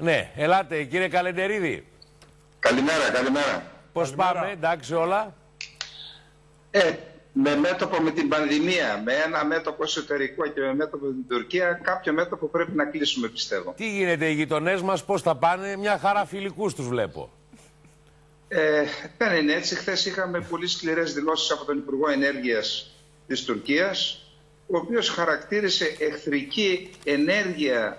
Ναι, ελάτε κύριε Καλεντερίδη. Καλημέρα, καλημέρα. Πώς πάμε, εντάξει όλα? Με μέτωπο με την πανδημία, με ένα μέτωπο εσωτερικό και με μέτωπο με την Τουρκία, κάποιο μέτωπο πρέπει να κλείσουμε, πιστεύω. Τι γίνεται, οι γειτονές μας πώς θα πάνε? Μια χαρά φιλικούς τους βλέπω. Δεν είναι έτσι. Χθες είχαμε πολύ σκληρές δηλώσεις από τον Υπουργό Ενέργειας της Τουρκίας, ο οποίος χαρακτήρισε εχθρική ενέργεια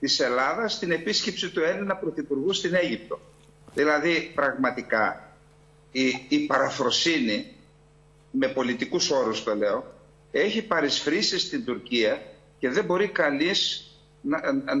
της Ελλάδας στην επίσκεψη του Έλληνα Πρωθυπουργού στην Αίγυπτο. Δηλαδή, πραγματικά, η παραφροσύνη, με πολιτικούς όρους το λέω, έχει παρισφρήσει στην Τουρκία και δεν μπορεί κανείς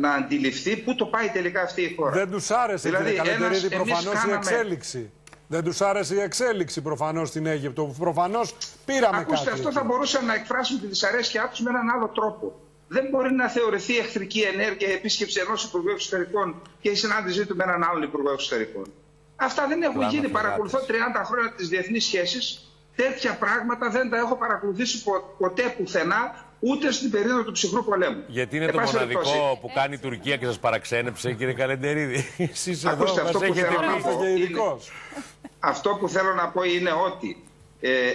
να αντιληφθεί πού το πάει τελικά αυτή η χώρα. Δεν τους άρεσε, δηλαδή, κύριε Καλεντερίδη, προφανώς η εξέλιξη. Δεν τους άρεσε η εξέλιξη προφανώς στην Αίγυπτο, που προφανώς πήραμε. Ακούστε, αυτό θα μπορούσαν να εκφράσουν τη δυσαρέσκειά τους με έναν άλλο τρόπο. Δεν μπορεί να θεωρηθεί εχθρική ενέργεια η επίσκεψη ενός Υπουργού Εξωτερικών και η συνάντησή του με έναν άλλον Υπουργό Εξωτερικών. Αυτά δεν έχουν γίνει. Παρακολουθώ 30 χρόνια τις διεθνείς σχέσεις. Τέτοια πράγματα δεν τα έχω παρακολουθήσει ποτέ πουθενά, ούτε στην περίοδο του ψυχρού πολέμου. Γιατί είναι το μοναδικό που κάνει η Τουρκία και σας παραξένεψε, κύριε Καλεντερίδη? Εσείς εδώ μας έχετε ειδικός. Αυτό που θέλω να πω είναι ότι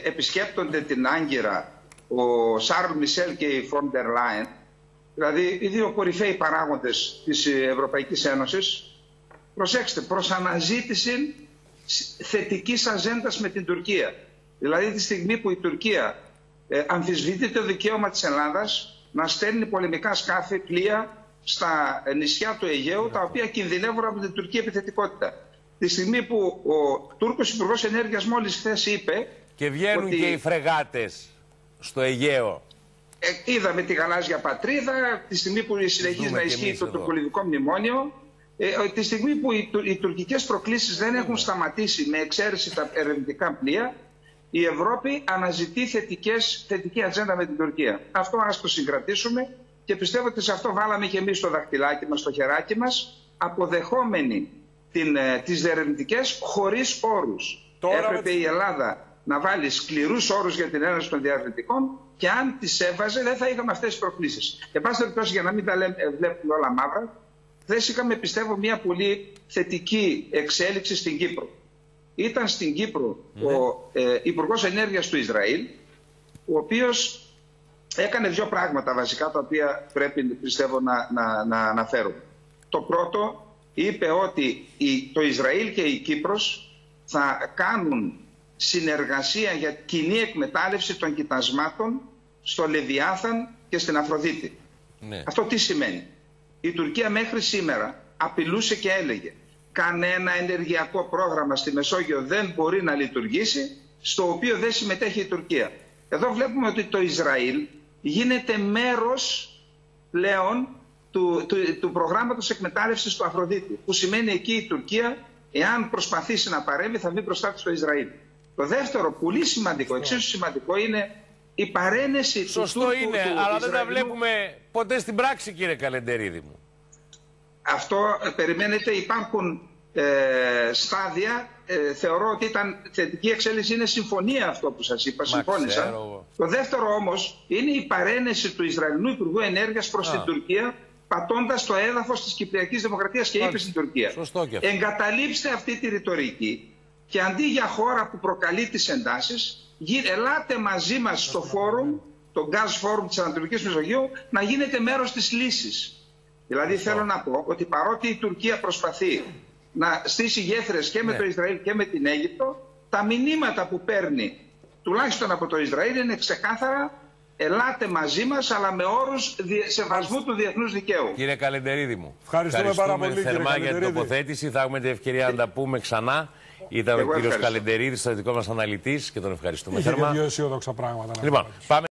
επισκέπτονται την Άγκυρα ο Σάρλ Μισελ και η Φόντερ Λάιεν, δηλαδή οι δύο κορυφαίοι παράγοντες της Ευρωπαϊκής Ένωσης, προσέξτε, προς αναζήτηση θετικής αζέντας με την Τουρκία. Δηλαδή τη στιγμή που η Τουρκία αμφισβητεί το δικαίωμα της Ελλάδας να στέλνει πολεμικά σκάφη, πλοία στα νησιά του Αιγαίου, τα οποία κινδυνεύουν από την τουρκική επιθετικότητα. Τη στιγμή που ο Τούρκος Υπουργός Ενέργειας μόλις χθες είπε... Και βγαίνουν ότι... και οι φρεγάτες στο Αιγαίο. Είδαμε τη γαλάζια πατρίδα, τη στιγμή που συνεχίζει να ισχύει το τουρκολιβικό μνημόνιο... τη στιγμή που οι τουρκικές προκλήσεις δεν έχουν σταματήσει, με εξαίρεση τα ερευνητικά πλοία... Η Ευρώπη αναζητεί θετική ατζέντα με την Τουρκία. Αυτό ας το συγκρατήσουμε και πιστεύω ότι σε αυτό βάλαμε και εμείς το δαχτυλάκι μας, το χεράκι μας, αποδεχόμενοι τις διερευνητικές χωρίς όρους. Τώρα έπρεπε η Ελλάδα να βάλει σκληρούς όρους για την ένωση των διερευνητικών και αν τις έβαζε δεν θα είχαμε αυτές τις προκλήσεις. Εν πάση περιπτώσει, για να μην τα βλέπουμε όλα μαύρα, χθες είχαμε, πιστεύω, μια πολύ θετική εξέλιξη στην Κύπρο. Ήταν στην Κύπρο ο Υπουργός Ενέργειας του Ισραήλ, ο οποίος έκανε δύο πράγματα βασικά, τα οποία πρέπει, πιστεύω, να αναφέρουμε. Το πρώτο, είπε ότι το Ισραήλ και η Κύπρος θα κάνουν συνεργασία για κοινή εκμετάλλευση των κοιτασμάτων στο Λεβιάθαν και στην Αφροδίτη. Ναι. Αυτό τι σημαίνει? Η Τουρκία μέχρι σήμερα απειλούσε και έλεγε: κανένα ενεργειακό πρόγραμμα στη Μεσόγειο δεν μπορεί να λειτουργήσει, στο οποίο δεν συμμετέχει η Τουρκία. Εδώ βλέπουμε ότι το Ισραήλ γίνεται μέρος πλέον του προγράμματος εκμετάλλευσης του Αφροδίτη, που σημαίνει εκεί η Τουρκία, εάν προσπαθήσει να παρέμβει, θα βγει μπροστά στο Ισραήλ. Το δεύτερο, πολύ σημαντικό, εξίσου σημαντικό, είναι η παρένεση του Τούρκου. Σωστό είναι, αλλά δεν τα βλέπουμε ποτέ στην πράξη, κύριε Καλεντερίδη μου. Αυτό περιμένετε, υπάρχουν στάδια. Θεωρώ ότι ήταν θετική εξέλιξη, είναι συμφωνία αυτό που σας είπα, συμφώνησαν. Το δεύτερο όμως είναι η παρένεση του Ισραηλινού Υπουργού Ενέργειας προς την Τουρκία, πατώντας το έδαφος της Κυπριακής Δημοκρατίας και είπε στην Τουρκία: εγκαταλείψτε αυτή τη ρητορική και αντί για χώρα που προκαλεί τις εντάσεις, ελάτε μαζί μας στο φόρουμ, το Gas Forum της Ανατολικής Μεσογείου, να γίνετε μέρος της λύσης. Δηλαδή θέλω να πω ότι παρότι η Τουρκία προσπαθεί να στήσει γέφυρες και με το Ισραήλ και με την Αίγυπτο, τα μηνύματα που παίρνει τουλάχιστον από το Ισραήλ είναι ξεκάθαρα: ελάτε μαζί μας, αλλά με όρους σεβασμού του διεθνούς δικαίου. Κύριε Καλεντερίδη μου, ευχαριστούμε πάρα πολύ θερμά για την τοποθέτηση. Θα έχουμε την ευκαιρία να τα πούμε ξανά. Ήταν ο κύριος Καλεντερίδης, ο δικός μας αναλυτής, και τον ευχαριστούμε θερμά. Είχε και δύο αισιόδοξα πράγματα.